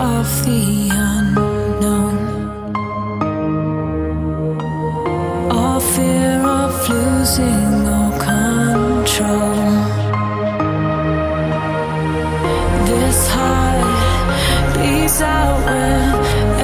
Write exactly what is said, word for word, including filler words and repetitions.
of the unknown, all fear of losing all control. This heart beats out when